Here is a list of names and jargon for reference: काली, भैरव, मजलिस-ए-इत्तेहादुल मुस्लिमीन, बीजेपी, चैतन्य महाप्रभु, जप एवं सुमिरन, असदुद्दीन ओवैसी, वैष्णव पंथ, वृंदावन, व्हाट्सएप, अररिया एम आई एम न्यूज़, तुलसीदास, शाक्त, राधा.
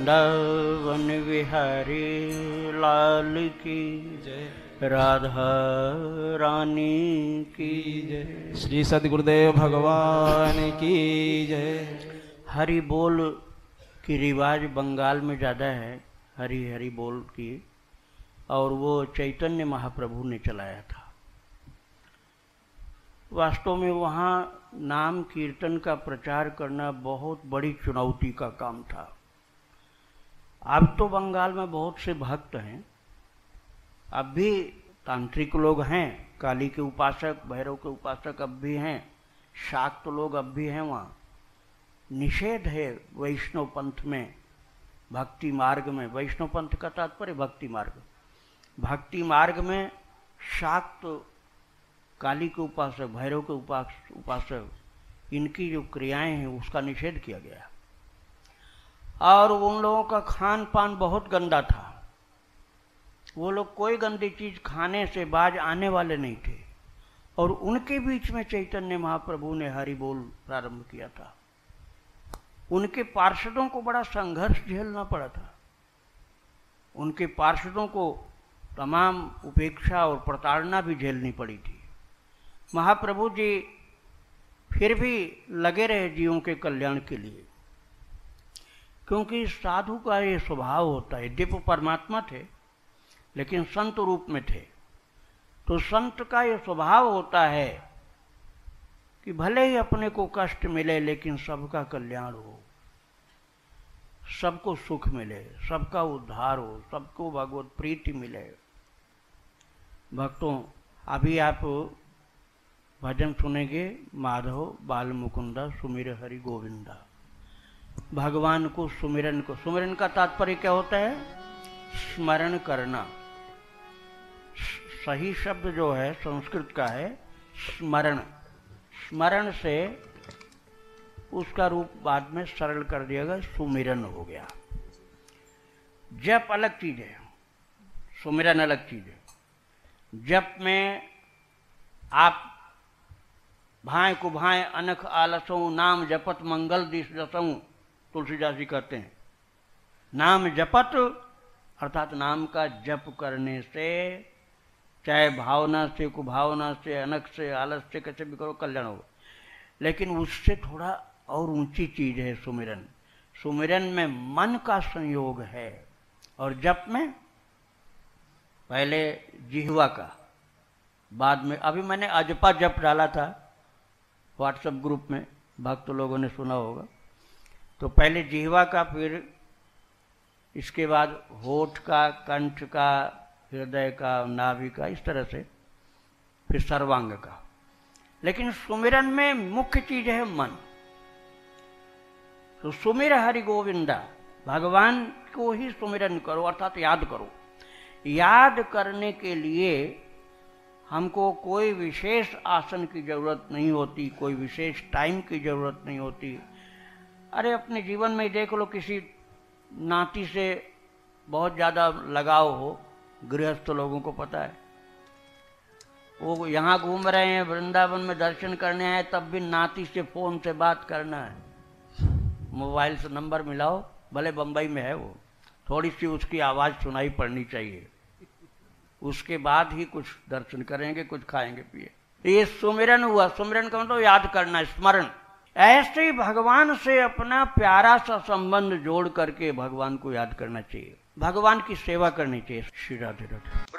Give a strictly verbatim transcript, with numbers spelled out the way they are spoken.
वृंदावन विहारी लाल की जय, राधा रानी की जय, श्री सद्गुरुदेव भगवान की जय। हरि बोल की रिवाज बंगाल में ज़्यादा है, हरि हरि बोल की, और वो चैतन्य महाप्रभु ने चलाया था। वास्तव में वहाँ नाम कीर्तन का प्रचार करना बहुत बड़ी चुनौती का काम था। अब तो बंगाल में बहुत से भक्त हैं, अब भी तांत्रिक लोग हैं, काली के उपासक, भैरव के उपासक अब भी हैं, शाक्त लोग अब भी हैं। वहाँ निषेध है वैष्णव पंथ में, भक्ति मार्ग में। वैष्णव पंथ का तात्पर्य भक्ति मार्ग, भक्ति मार्ग में शाक्त, काली के उपासक, भैरव के उपास उपासक इनकी जो क्रियाएं हैं उसका निषेध किया गया। और उन लोगों का खान पान बहुत गंदा था, वो लोग कोई गंदी चीज़ खाने से बाज आने वाले नहीं थे। और उनके बीच में चैतन्य महाप्रभु ने हरि बोल प्रारंभ किया था। उनके पार्षदों को बड़ा संघर्ष झेलना पड़ा था, उनके पार्षदों को तमाम उपेक्षा और प्रताड़ना भी झेलनी पड़ी थी। महाप्रभु जी फिर भी लगे रहे जीवों के कल्याण के लिए, क्योंकि साधु का ये स्वभाव होता है। यद्यपि परमात्मा थे लेकिन संत रूप में थे, तो संत का ये स्वभाव होता है कि भले ही अपने को कष्ट मिले लेकिन सबका कल्याण हो, सबको सुख मिले, सबका उद्धार हो, सबको भगवत प्रीति मिले। भक्तों, अभी आप भजन सुनेंगे, माधव बाल मुकुंदा सुमिर हरि गोविंदा। भगवान को सुमिरन को सुमिरन का तात्पर्य क्या होता है? स्मरण करना। सही शब्द जो है संस्कृत का है स्मरण। स्मरण से उसका रूप बाद में सरल कर दिया गया, सुमिरन हो गया। जप अलग चीज है, सुमिरन अलग चीज है। जप में आप भाई को भाई अनख आलसों नाम जपत मंगल दिश जसों, तुलसीदास जी कहते हैं। नाम जपत अर्थात नाम का जप करने से, चाहे भावना से, कुभावना से, अनख से, आलस से, कैसे भी करो कल्याण हो। लेकिन उससे थोड़ा और ऊंची चीज है सुमिरन। सुमिरन में मन का संयोग है और जप में पहले जिह्वा का, बाद में। अभी मैंने अजपा जप डाला था व्हाट्सएप ग्रुप में, भक्त लोगों ने सुना होगा। तो पहले जिह्वा का, फिर इसके बाद होठ का, कंठ का, हृदय का, नाभि का, इस तरह से फिर सर्वांग का। लेकिन सुमिरन में मुख्य चीज है मन। तो सुमिर हरि गोविंदा, भगवान को ही सुमिरन करो अर्थात याद करो। याद करने के लिए हमको कोई विशेष आसन की जरूरत नहीं होती, कोई विशेष टाइम की जरूरत नहीं होती। अरे अपने जीवन में देख लो, किसी नाती से बहुत ज़्यादा लगाव हो, गृहस्थ लोगों को पता है, वो यहाँ घूम रहे हैं, वृंदावन में दर्शन करने आए, तब भी नाती से फ़ोन से बात करना है। मोबाइल से नंबर मिलाओ, भले बम्बई में है वो, थोड़ी सी उसकी आवाज़ सुनाई पड़नी चाहिए, उसके बाद ही कुछ दर्शन करेंगे, कुछ खाएंगे पिए। ये सुमिरन हुआ। सुमिरन का मतलब याद करना, स्मरण। ऐसे ही भगवान से अपना प्यारा सा संबंध जोड़ करके भगवान को याद करना चाहिए, भगवान की सेवा करनी चाहिए। श्री राधे राधे।